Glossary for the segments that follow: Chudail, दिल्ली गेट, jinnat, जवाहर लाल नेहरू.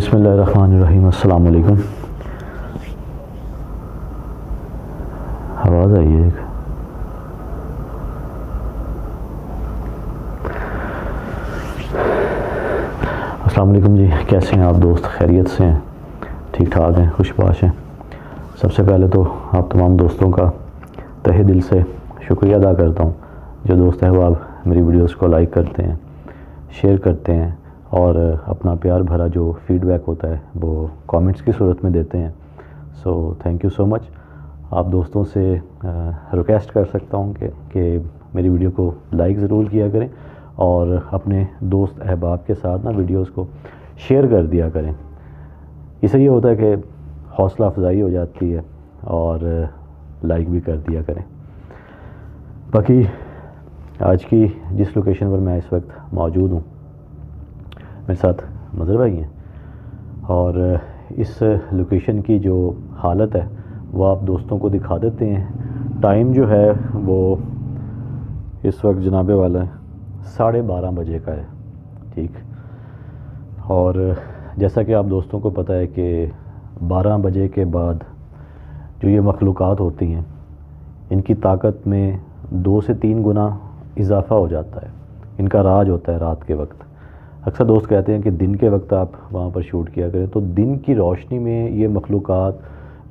बिस्मिल्लाहिर्रहमानिर्रहीम। अस्सलाम वालेकुम। आवाज़ आई है। अस्सलाम वालेकुम जी, कैसे हैं आप दोस्त? खैरियत से हैं? ठीक ठाक हैं? खुशबाश हैं? सबसे पहले तो आप तमाम दोस्तों का तहे दिल से शुक्रिया अदा करता हूँ। जो दोस्त हैं वो आप मेरी वीडियोस को लाइक करते हैं, शेयर करते हैं और अपना प्यार भरा जो फीडबैक होता है वो कमेंट्स की सूरत में देते हैं। So thank you so much. आप दोस्तों से रिक्वेस्ट कर सकता हूं कि मेरी वीडियो को लाइक ज़रूर किया करें और अपने दोस्त अहबाब के साथ ना वीडियोस को शेयर कर दिया करें। इससे ये होता है कि हौसला अफजाई हो जाती है और लाइक भी कर दिया करें। बाकी आज की जिस लोकेशन पर मैं इस वक्त मौजूद हूँ, मेरे साथ मज़र भाई हैं और इस लोकेशन की जो हालत है वो आप दोस्तों को दिखा देते हैं। टाइम जो है वो इस वक्त जनाबे वाला 12:30 बजे का है, ठीक। और जैसा कि आप दोस्तों को पता है कि 12 बजे के बाद जो ये मखलूक़ात होती हैं इनकी ताकत में 2 से 3 गुना इजाफ़ा हो जाता है। इनका राज होता है रात के वक्त। अक्सर दोस्त कहते हैं कि दिन के वक्त आप वहाँ पर शूट किया करें, तो दिन की रोशनी में ये मखलूक़ात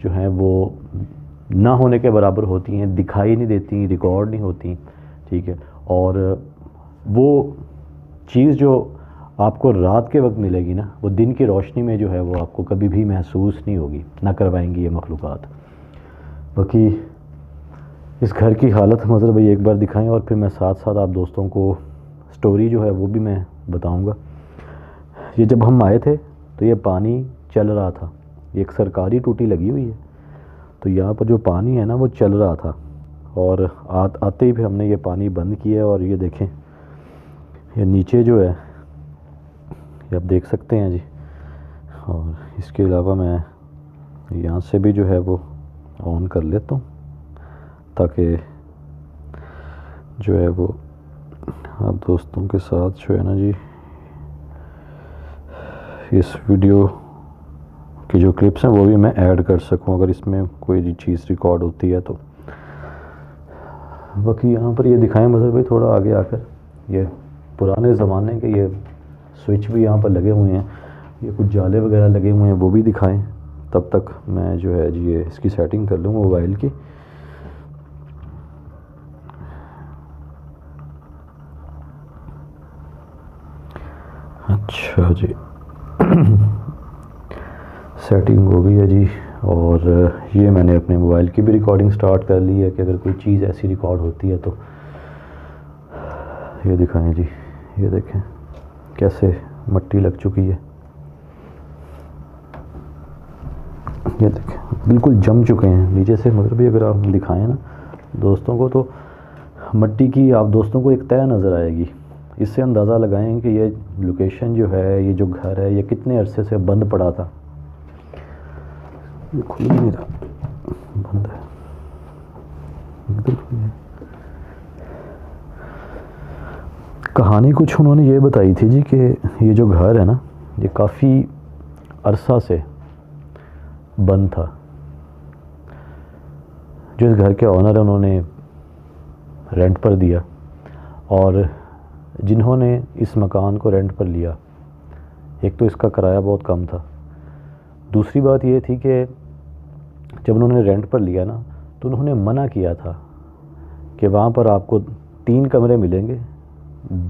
जो हैं वो ना होने के बराबर होती हैं, दिखाई नहीं देती, रिकॉर्ड नहीं होती, ठीक है। और वो चीज़ जो आपको रात के वक्त मिलेगी ना, वो दिन की रोशनी में जो है वो आपको कभी भी महसूस नहीं होगी, ना करवाएंगी ये मखलूक़ात। बाकी इस घर की हालत मज़र भाई एक बार दिखाएँ और फिर मैं साथ साथ आप दोस्तों को स्टोरी जो है वो भी मैं बताऊंगा। ये जब हम आए थे तो ये पानी चल रहा था। ये एक सरकारी टूटी लगी हुई है, तो यहाँ पर जो पानी है ना वो चल रहा था और आते ही फिर हमने ये पानी बंद किया। और ये देखें, ये नीचे जो है ये आप देख सकते हैं जी। और इसके अलावा मैं यहाँ से भी जो है वो ऑन कर लेता हूँ ताकि जो है वो आप दोस्तों के साथ जो है ना जी इस वीडियो की जो क्लिप्स हैं वो भी मैं ऐड कर सकूं अगर इसमें कोई चीज़ रिकॉर्ड होती है तो। बाकी यहाँ पर ये दिखाएं मज़र भाई थोड़ा आगे आकर, ये पुराने ज़माने के ये स्विच भी यहाँ पर लगे हुए हैं, ये कुछ जाले वगैरह लगे हुए हैं, वो भी दिखाएं। तब तक मैं जो है जी ये इसकी सेटिंग कर लूँ मोबाइल की। अच्छा जी, सेटिंग हो गई है जी। और ये मैंने अपने मोबाइल की भी रिकॉर्डिंग स्टार्ट कर ली है कि अगर कोई चीज़ ऐसी रिकॉर्ड होती है तो। ये दिखाएं जी, ये देखें कैसे मिट्टी लग चुकी है, ये देखें बिल्कुल जम चुके हैं नीचे से। मतलब भी अगर आप दिखाएं ना दोस्तों को तो मिट्टी की आप दोस्तों को एक तय नज़र आएगी। इससे अंदाज़ा लगाएं कि ये लोकेशन जो है, ये जो घर है, ये कितने अरसे से बंद पड़ा था। ये खुल नहीं रहा, बंद है एकदम। कहानी कुछ उन्होंने ये बताई थी जी कि ये जो घर है ना ये काफ़ी अरसा से बंद था। जो इस घर के ऑनर है उन्होंने रेंट पर दिया और जिन्होंने इस मकान को रेंट पर लिया, एक तो इसका किराया बहुत कम था, दूसरी बात ये थी कि जब उन्होंने रेंट पर लिया ना तो उन्होंने मना किया था कि वहाँ पर आपको 3 कमरे मिलेंगे,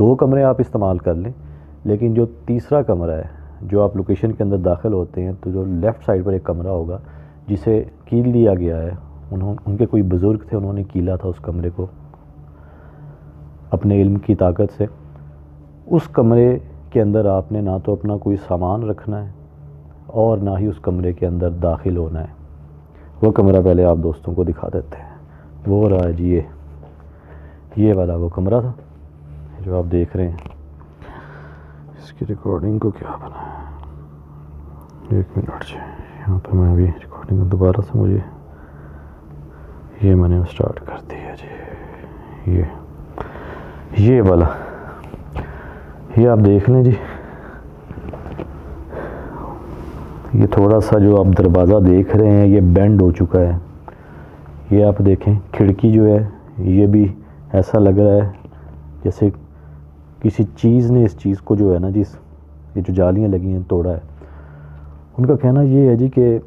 2 कमरे आप इस्तेमाल कर लें, लेकिन जो तीसरा कमरा है जो आप लोकेशन के अंदर दाखिल होते हैं तो जो लेफ़्ट साइड पर एक कमरा होगा जिसे कील दिया गया है। उनके कोई बुज़ुर्ग थे, उन्होंने कीला था उस कमरे को अपने इल्म की ताकत से। उस कमरे के अंदर आपने ना तो अपना कोई सामान रखना है और ना ही उस कमरे के अंदर दाखिल होना है। वो कमरा पहले आप दोस्तों को दिखा देते हैं। वो रहा जी, ये वाला वो कमरा था जो आप देख रहे हैं। इसकी रिकॉर्डिंग को क्या बनाया, 1 मिनट से यहाँ पर मैं अभी रिकॉर्डिंग दोबारा से मुझे ये मैंने स्टार्ट कर दी है जी। ये वाला, ये आप देख लें जी, ये थोड़ा सा जो आप दरवाज़ा देख रहे हैं ये बेंड हो चुका है। ये आप देखें खिड़की जो है ये भी ऐसा लग रहा है जैसे किसी चीज़ ने इस चीज़ को जो है ना जिस ये जो जालियां लगी हैं तोड़ा है। उनका कहना ये है जी कि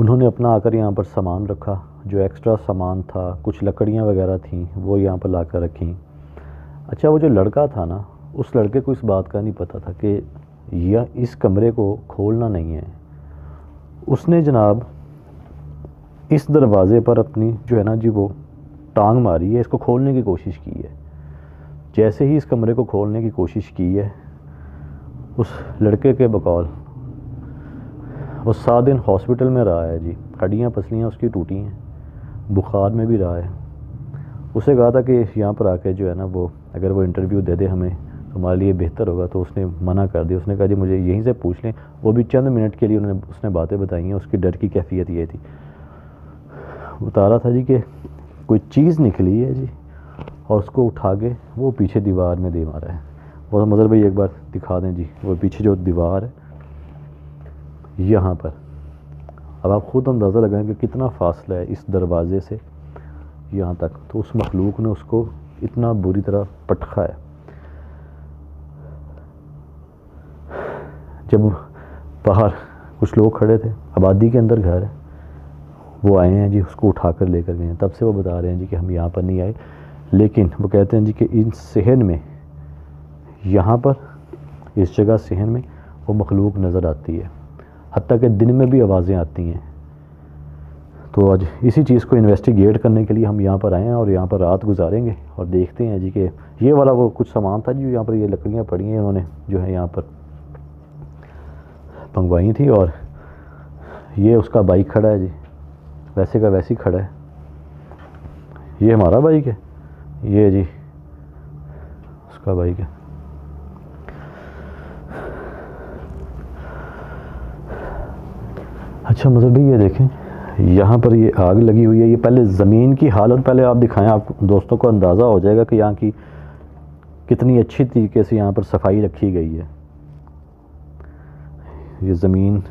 उन्होंने अपना आकर यहाँ पर सामान रखा, जो एक्स्ट्रा सामान था, कुछ लकड़ियाँ वगैरह थी वो यहाँ पर लाकर रखी। अच्छा वो जो लड़का था ना, उस लड़के को इस बात का नहीं पता था कि या इस कमरे को खोलना नहीं है। उसने जनाब इस दरवाज़े पर अपनी जो है ना जी वो टांग मारी है, इसको खोलने की कोशिश की है। जैसे ही इस कमरे को खोलने की कोशिश की है, उस लड़के के बकौल वो 7 दिन हॉस्पिटल में रहा है जी, हड्डियाँ पसलियाँ उसकी टूटी हैं, बुखार में भी रहा है। उसे कहा था कि यहाँ पर आके जो है ना वो अगर वो इंटरव्यू दे दे हमें हमारे लिए बेहतर होगा, तो उसने मना कर दिया। उसने कहा जी मुझे यहीं से पूछ लें। वो भी चंद मिनट के लिए उसने बातें बताई हैं। उसकी डर की कैफियत ये थी, उतारा था जी कि कोई चीज़ निकली है जी और उसको उठा के वो पीछे दीवार में दे मारा है। वो मज़र भाई एक बार दिखा दें जी, वो पीछे जो दीवार है यहाँ पर। अब आप ख़ुद अंदाज़ा लगाएं कि कितना फासला है इस दरवाज़े से यहाँ तक। तो उस मखलूक ने उसको इतना बुरी तरह पटखा है। जब बाहर कुछ लोग खड़े थे, आबादी के अंदर घर है, वो आए हैं जी, उसको उठा कर लेकर गए हैं। तब से वो बता रहे हैं जी कि हम यहाँ पर नहीं आए, लेकिन वो कहते हैं जी कि इन सहन में यहाँ पर इस जगह सहन में वो मखलूक नज़र आती है, हत्ता कि दिन में भी आवाज़ें आती हैं। तो आज इसी चीज़ को इन्वेस्टिगेट करने के लिए हम यहाँ पर आए हैं और यहाँ पर रात गुजारेंगे और देखते हैं जी कि ये वाला वो कुछ सामान था जो यहाँ पर ये लकड़ियाँ पड़ी हैं, उन्होंने जो है यहाँ पर मंगवाई थी। और ये उसका बाइक खड़ा है जी, वैसे का वैसे ही खड़ा है। ये हमारा बाइक है, ये जी उसका बाइक है। अच्छा मतलब भी ये देखें यहाँ पर ये आग लगी हुई है। ये पहले ज़मीन की हालत पहले आप दिखाएं, आप दोस्तों को अंदाज़ा हो जाएगा कि यहाँ की कितनी अच्छी तरीके से यहाँ पर सफाई रखी गई है। ये ज़मीन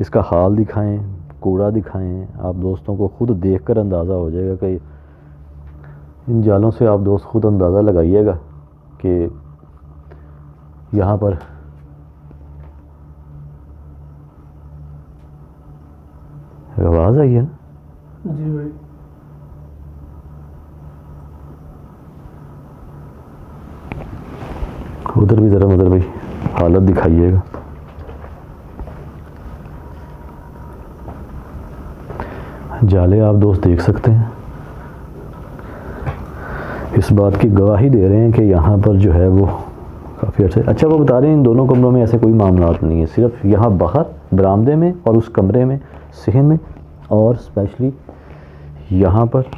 इसका हाल दिखाएं, कूड़ा दिखाएं, आप दोस्तों को ख़ुद देखकर अंदाज़ा हो जाएगा कि इन जालों से आप दोस्त ख़ुद अंदाज़ा लगाइएगा कि यहाँ पर आवाज़ आई है ना जी भाई। उधर भी ज़रा मदर भाई हालत दिखाइएगा। जाले आप दोस्त देख सकते हैं, इस बात की गवाही दे रहे हैं कि यहाँ पर जो है वो काफ़ी अच्छे। अच्छा वो बता रहे हैं इन दोनों कमरों में ऐसे कोई मामलात नहीं है, सिर्फ यहाँ बाहर बरामदे में और उस कमरे में सहन में और स्पेशली यहाँ पर।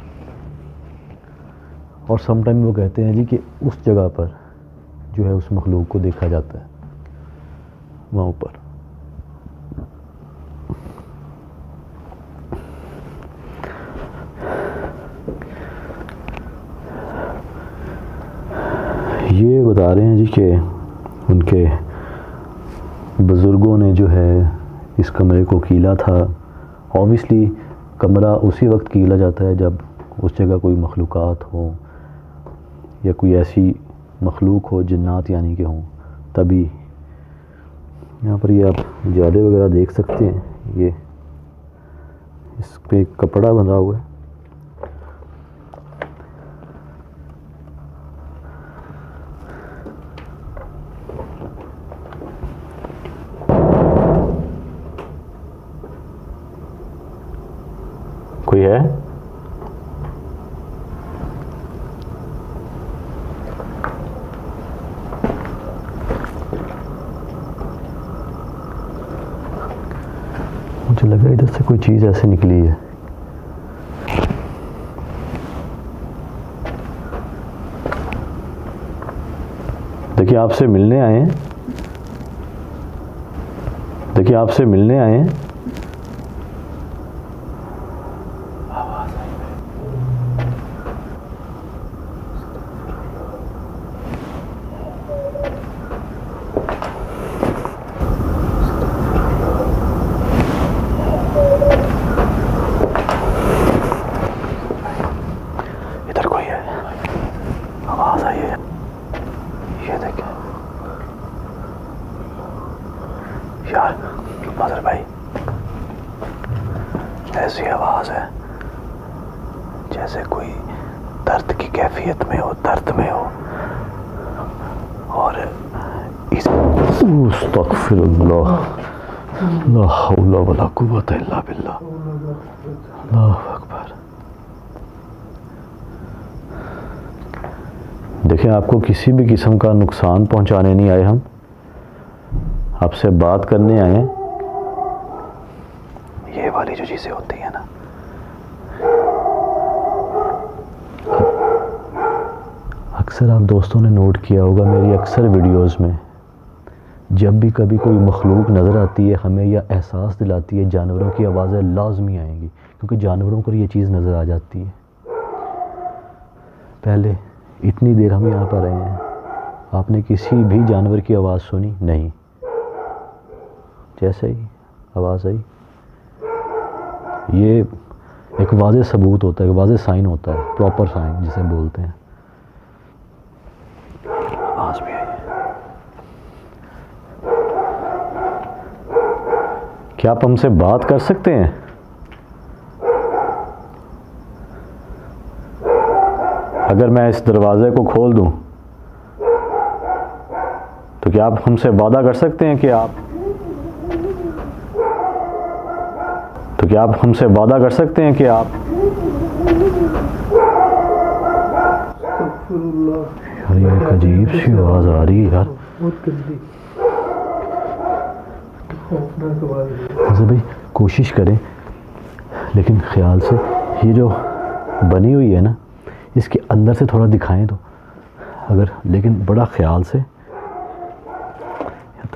और समटाइम वो कहते हैं जी कि उस जगह पर जो है उस मखलूक को देखा जाता है वहाँ ऊपर। ये बता रहे हैं जी कि उनके बुज़ुर्गों ने जो है इस कमरे को कीला था। ऑब्वियसली कमरा उसी वक्त कीला जाता है जब उस जगह कोई मखलूक़ात हो या कोई ऐसी मखलूक हो, जिन्नात यानी के हों, तभी। यहाँ पर ये आप जाले वगैरह देख सकते हैं, ये इस पे कपड़ा बंधा हुआ है। कोई है? मुझे लगा इधर से कोई चीज ऐसे निकली है। देखिए आपसे मिलने आए हैं, देखिए आपसे मिलने आए हैं। जैसे कोई दर्द की कैफियत में हो, दर्द में हो। और इस अस्तगफिरुल्लाह ला हौला वला कुव्वता इल्ला बिल्लाह। अल्लाहु अकबर। देखें, आपको किसी भी किस्म का नुकसान पहुंचाने नहीं आए, हम आपसे बात करने आए हैं। ये वाली जो चीज़ें होती हैं ना, अक्सर आप दोस्तों ने नोट किया होगा मेरी अक्सर वीडियोस में, जब भी कभी कोई मखलूक नज़र आती है हमें या एहसास दिलाती है, जानवरों की आवाज़ें लाजमी आएंगी, क्योंकि जानवरों को ये चीज़ नज़र आ जाती है। पहले इतनी देर हम यहाँ पर रहे हैं, आपने किसी भी जानवर की आवाज़ सुनी नहीं। जैसे ही आवाज़ आई, ये एक वाज़े सबूत होता है, एक वाज़े साइन होता है, प्रॉपर साइन जिसे बोलते हैं। आवाज़ भी आई, क्या आप हमसे बात कर सकते हैं? अगर मैं इस दरवाज़े को खोल दूं तो क्या आप हमसे वादा कर सकते हैं कि आप यार ये अजीब सी आवाज़ आ रही है यार, भाई कोशिश करें, लेकिन ख़्याल से ये जो बनी हुई है ना, इसके अंदर से थोड़ा दिखाएं तो अगर, लेकिन बड़ा ख़्याल से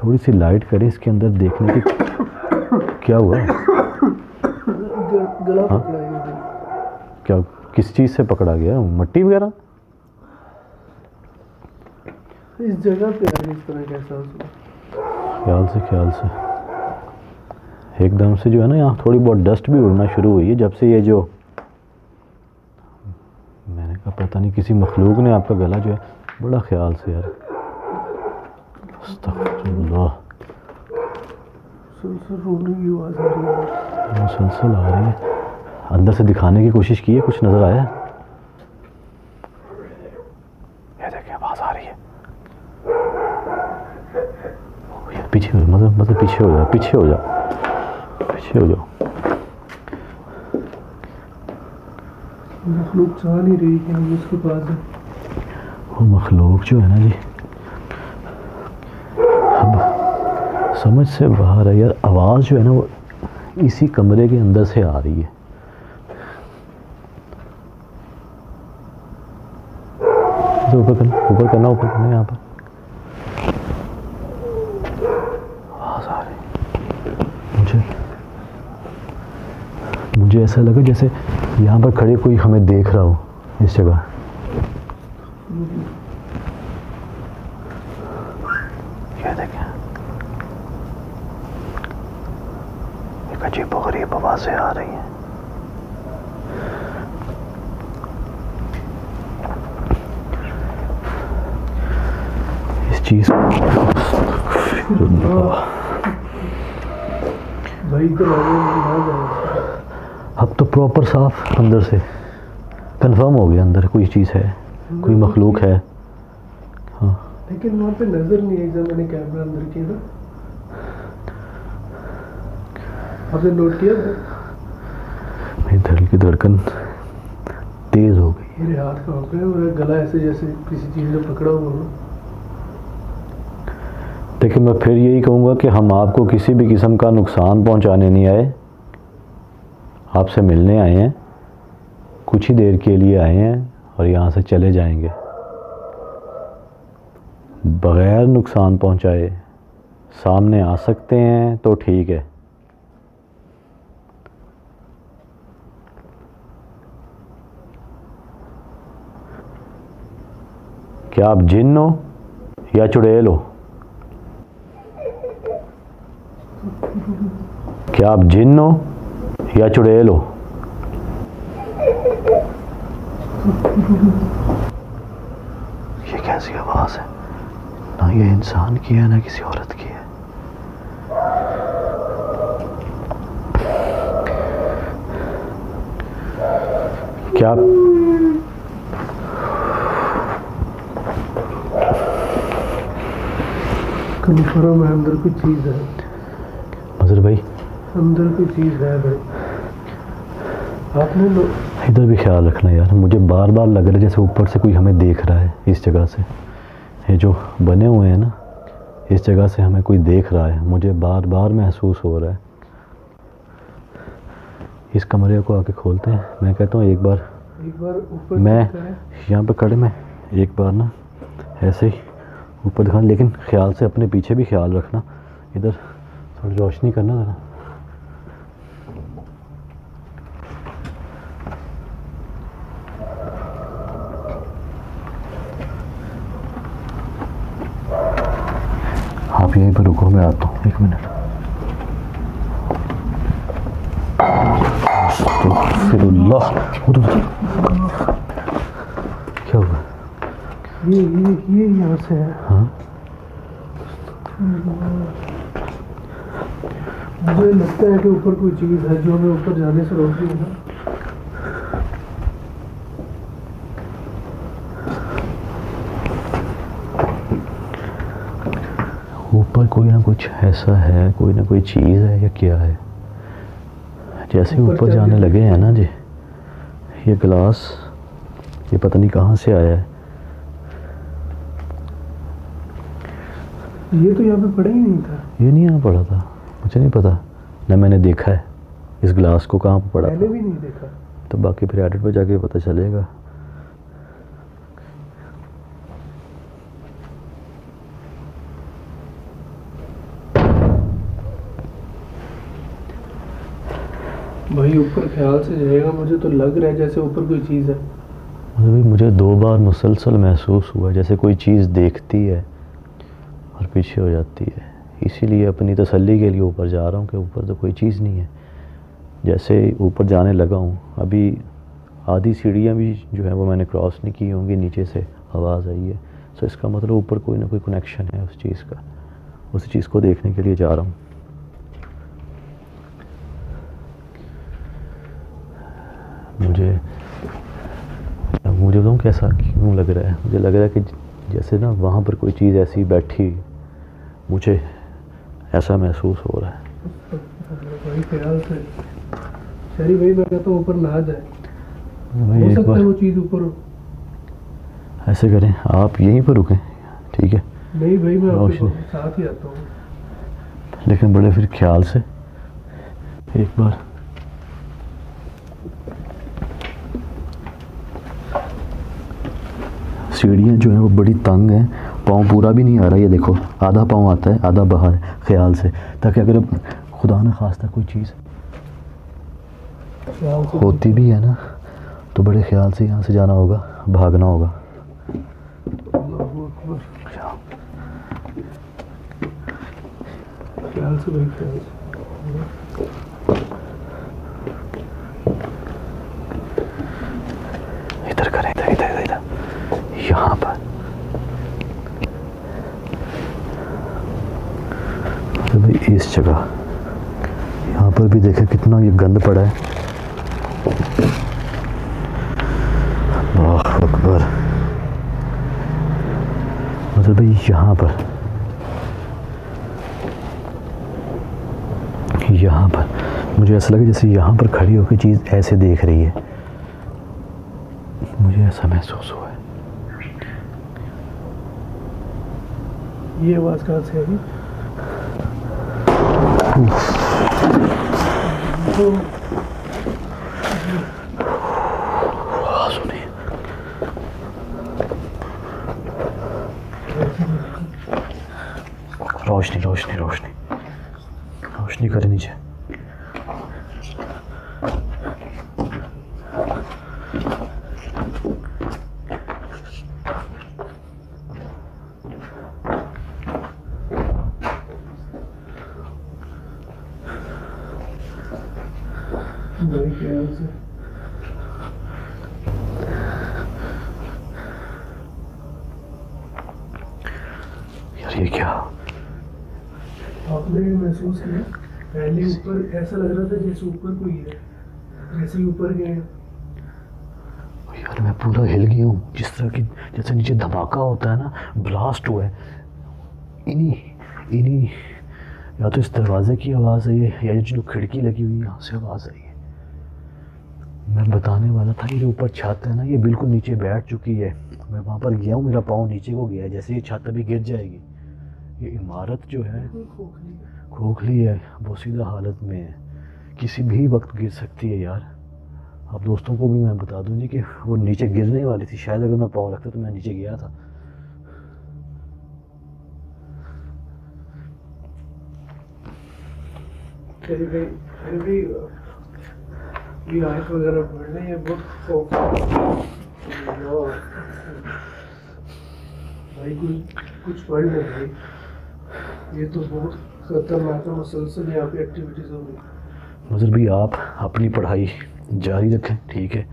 थोड़ी सी लाइट करें इसके अंदर, देखने की क्या हुआ। हाँ? क्या किस चीज़ से पकड़ा गया? मट्टी वगैरह इस जगह पे आ रही। ख्याल से एकदम से जो है ना, यहाँ थोड़ी बहुत डस्ट भी उड़ना शुरू हुई है जब से ये जो मैंने कहा पता नहीं किसी मखलूक ने आपका गला जो है, बड़ा ख्याल से यार। अस्तग़फिरुल्लाह, मुसलसल आ रही है। अंदर से दिखाने की कोशिश की है, कुछ नज़र आया? ये देखिए आवाज़ आ रही है। पीछे हो, मतलब पीछे हो जाओ। मखलूक चाह नहीं रही कि हम उसके पास हैं। वो मखलूक जो है ना जी, अब समझ से बाहर है यार। आवाज़ जो है ना वो इसी कमरे के अंदर से आ रही है। ऊपर करना यहाँ पर मुझे ऐसा लगा जैसे यहाँ पर खड़े कोई हमें देख रहा हो इस जगह। क्या देखा? एक अजीब आवाज़ें आ रही हैं। इस चीज़ अब तो प्रॉपर साफ अंदर से कंफर्म हो गया, अंदर कोई चीज़ है, कोई मखलूक है। हाँ, लेकिन वहाँ पे नज़र नहीं आई। जब मैंने कैमरा अंदर किया था, आपने नोट किया? मेरी धड़कन की धड़कन तेज़ हो गई, मेरे हाथ कांप गए, मेरा गला ऐसे जैसे किसी चीज़ ने पकड़ा हुआ हो। देखिए, मैं फिर यही कहूँगा कि हम आपको किसी भी किस्म का नुकसान पहुँचाने नहीं आए, आपसे मिलने आए हैं, कुछ ही देर के लिए आए हैं और यहाँ से चले जाएंगे बग़ैर नुकसान पहुँचाए। सामने आ सकते हैं तो ठीक है, क्या आप जिन्न हो या चुड़ैल हो? क्या आप जिन्न हो या चुड़ैल हो? ये कैसी आवाज़ है? ना ये इंसान की है ना किसी औरत की है। क्या कंफर्म है अंदर कोई चीज़ है मजर भाई, अंदर कोई चीज़ है भाई। आपने इधर भी ख्याल रखना यार, मुझे बार बार लग रहा है जैसे ऊपर से कोई हमें देख रहा है। इस जगह से ये जो बने हुए हैं ना, इस जगह से हमें कोई देख रहा है, मुझे बार बार महसूस हो रहा है। इस कमरे को आके खोलते हैं, मैं कहता हूँ एक बार ऊपर मैं यहाँ पे खड़े मैं एक बार ना ऐसे ही ऊपर दिखाना, लेकिन ख्याल से अपने पीछे भी ख्याल रखना। इधर थोड़ी रोशनी करना ज़रा। आप यहीं पर रुको, मैं आता हूँ एक मिनट। क्या हुआ? ये यहाँ से है। हाँ? मुझे लगता है कि ऊपर कोई चीज़ है जो हमें ऊपर जाने से रोक रही है। ऊपर कोई ना कुछ ऐसा है, कोई ना कोई चीज़ है या क्या है। जैसे ही ऊपर जाने लगे हैं ना जी, ये ग्लास ये पता नहीं कहाँ से आया है। ये तो यहाँ पे पड़ा ही नहीं था। ये नहीं यहाँ पड़ा था, मुझे नहीं पता ना, मैंने देखा है इस ग्लास को कहाँ पर पड़ा था। भी नहीं देखा तो बाकी फिर एडिट पर जाके पता चलेगा। भाई ऊपर ख्याल से जाएगा, मुझे तो लग रहा है जैसे ऊपर कोई चीज़ है। मतलब मुझे दो बार मुसलसल महसूस हुआ जैसे कोई चीज़ देखती है और पीछे हो जाती है। इसीलिए अपनी तसल्ली के लिए ऊपर जा रहा हूँ कि ऊपर तो कोई चीज़ नहीं है। जैसे ऊपर जाने लगा हूँ, अभी आधी सीढ़ियाँ भी जो है वो मैंने क्रॉस नहीं की होंगी, नीचे से आवाज़ आई है। सो इसका मतलब ऊपर कोई ना कोई कनेक्शन है उस चीज़ का। उस चीज़ को देखने के लिए जा रहा हूँ। मुझे बताऊँ कैसा क्यों लग रहा है? मुझे लग रहा है कि जैसे ना वहाँ पर कोई चीज़ ऐसी बैठी, मुझे ऐसा महसूस हो रहा है। भाई ख्याल से शरी भाई, मैं कहता हूँ ऊपर ना जाए, हो सकता है वो चीज़ ऊपर हो। ऐसे करें आप यहीं पर रुकें, ठीक है? नहीं भाई, मैं आपके साथ ही आता हूँ, लेकिन बड़े फिर ख्याल से। एक बार सीढ़ियाँ जो है वो बड़ी तंग है, पाँव पूरा भी नहीं आ रहा है। ये देखो आधा पाँव आता है, आधा बाहर है ख्याल से, ताकि अगर खुदा न खास्ता कोई चीज़ होती भी है ना तो बड़े ख्याल से यहाँ से जाना होगा, भागना होगा। ख्याल से भाई, ख्याल से। यहाँ पर तो भाई इस जगह यहाँ पर भी देखे कितना ये गंद पड़ा है। अल्लाह अकबर। मतलब भाई यहाँ पर मुझे ऐसा लगा जैसे यहाँ पर खड़ी होकर चीज़ ऐसे देख रही है, मुझे ऐसा महसूस हुआ है। ये आवाज़ कहाँ से आई? सुनिए रोशनी रोशनी रोशनी रोशनी करें नीचे। ऐसा लग रहा था जैसे ऊपर कोई है, जैसे ऊपर गए तो मैं पूरा हिल गया हूँ, जिस तरह की जैसे नीचे धमाका होता है ना, ब्लास्ट हुआ है। इन्हीं या तो इस दरवाज़े की आवाज़ आई है या जो खिड़की लगी हुई है यहाँ से आवाज़ आई है। मैं बताने वाला था कि जो ऊपर छत है ना, ये बिल्कुल नीचे बैठ चुकी है। मैं वहाँ पर गया हूँ, मेरा पाँव नीचे को गया है, जैसे ये छत अभी गिर जाएगी। ये इमारत जो है खोखली है, बोसीदा हालत में है, किसी भी वक्त गिर सकती है यार। आप दोस्तों को भी मैं बता दूँ जी कि वो नीचे गिरने वाली थी शायद, अगर मैं पाँव रखता तो मैं नीचे गया था। भी आयत वगैरह पढ़ रहे हैं, बहुत भाई कुछ पढ़ रहे हैं। ये तो बहुत खतरनाक है, मुसलसल यहाँ पे एक्टिविटीज़ हो रही। मज़र भी आप अपनी पढ़ाई जारी रखें, ठीक है।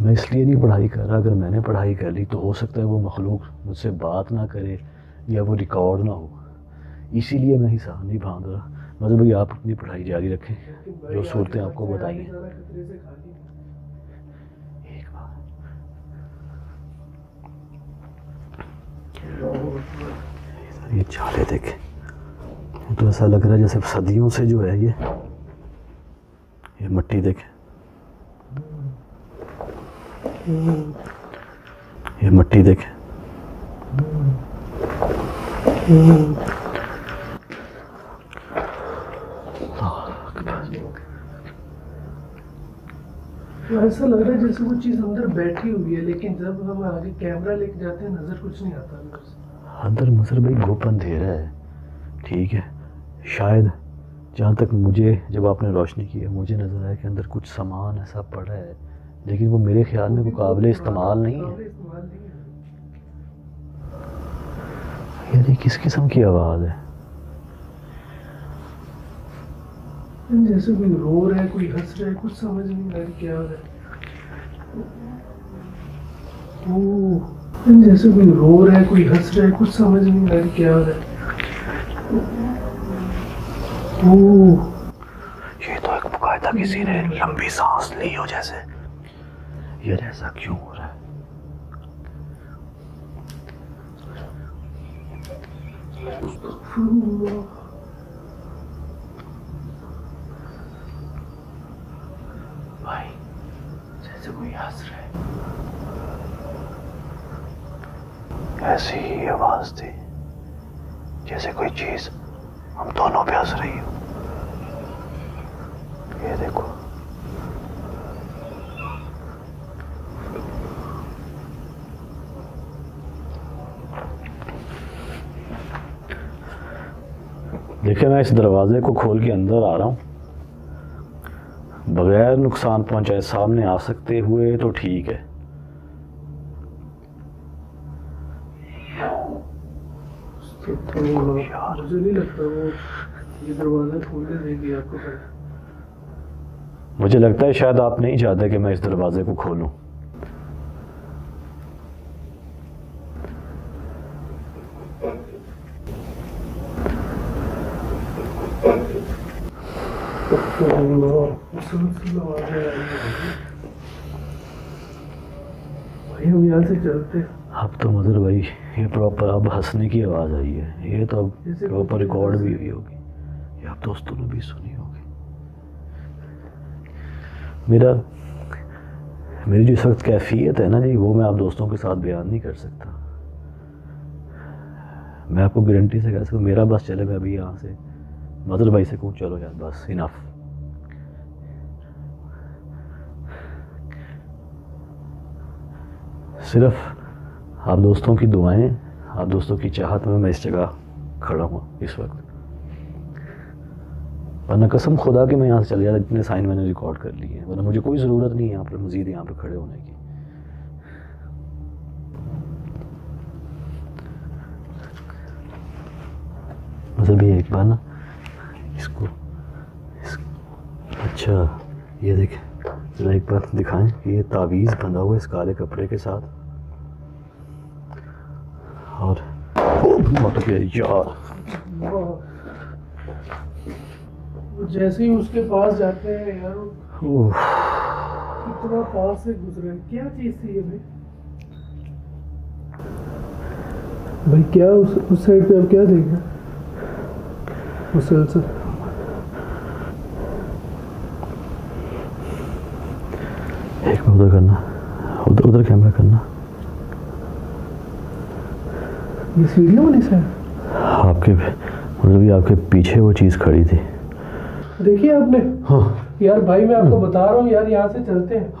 मैं इसलिए नहीं पढ़ाई कर रहा, अगर मैंने पढ़ाई कर ली तो हो सकता है वो मखलूक मुझसे बात ना करे या वो रिकॉर्ड ना हो, इसीलिए मैं हिसाब नहीं भाग रहा। मतलब भाई आप अपनी पढ़ाई जारी रखें, जो सूरतें आपको बताई हैं। एक बार ये चाले देखें तो ऐसा लग रहा है जैसे सदियों से जो है ये मट्टी देखें, ये मट्टी देखें। ऐसा लग रहा है जैसे वो चीज़ अंदर बैठी हुई है, लेकिन जब हम आगे कैमरा लेके जाते हैं नज़र कुछ नहीं आता अंदर। मज़र भाई घोप अंधेरा है, ठीक है। शायद जहाँ तक मुझे, जब आपने रोशनी की है, मुझे नज़र आया कि अंदर कुछ सामान ऐसा पड़ा है, लेकिन वो मेरे ख्याल में काबिल इस्तेमाल नहीं है। यार ये किस किस्म की आवाज़ है, जैसे कोई रो रहा है, कोई हंस रहा है, कुछ समझ नहीं आ रहा क्या हो रहा है। जैसे कोई रो रहा है, कोई हंस रहा है, कुछ समझ नहीं आ रहा क्या हो रहा है। ये तो एक मुकायदा किसी ने लंबी सांस ली हो जैसे। यार ऐसा क्यों हो रहा है? भाई जैसे कोई हंस रहा है। ऐसी ही आवाज थी जैसे कोई चीज हम दोनों पे हंस रही हो। ये देखो, देखिए मैं इस दरवाजे को खोल के अंदर आ रहा हूं, बगैर नुकसान पहुंचाए। सामने आ सकते हुए तो ठीक है। मुझे नहीं लगता वो ये दरवाजा खोलने देगी आपको। मुझे लगता है शायद आप नहीं चाहते कि मैं इस दरवाजे को खोलूं। से चलते अब तो मज़र भाई ये प्रॉपर अब हंसने की आवाज़ आई है। ये तो अब प्रॉपर रिकॉर्ड भी हुई होगी, ये आप दोस्तों ने भी सुनी होगी। मेरी जो इस वक्त कैफियत है ना जी, वो मैं आप दोस्तों के साथ बयान नहीं कर सकता। मैं आपको गारंटी से कह सकता हूँ मेरा बस चले, मैं अभी यहाँ से मज़र भाई से कहूँ चलो यार बस इनफ। सिर्फ आप दोस्तों की दुआएं, आप दोस्तों की चाहत में मैं इस जगह खड़ा हूँ इस वक्त, वरना कसम खुदा कि मैं यहाँ से चले जाता। इतने साइन मैंने रिकॉर्ड कर लिए हैं, वरना मुझे कोई ज़रूरत नहीं है यहाँ पर मज़ीद यहाँ पर खड़े होने की। मतलब ये एक बार ना इसको अच्छा ये देखें, जरा एक बार दिखाएं कि ये तावीज़ बंधा हुआ है इस काले कपड़े के साथ। और मत यार जैसे ही उसके पास जाते हैं यार इतना पास से गुजरा है, क्या चीज थी ये भाई? क्या उस साइड पे आप क्या देखा? उस साइड एक बार उधर करना, उधर कैमरा करना। ये वीडियो बनी सर? आपके मतलब ये आपके पीछे वो चीज़ खड़ी थी, देखिए आपने? हाँ यार भाई मैं आपको बता रहा हूँ यार, यहाँ से चलते हैं।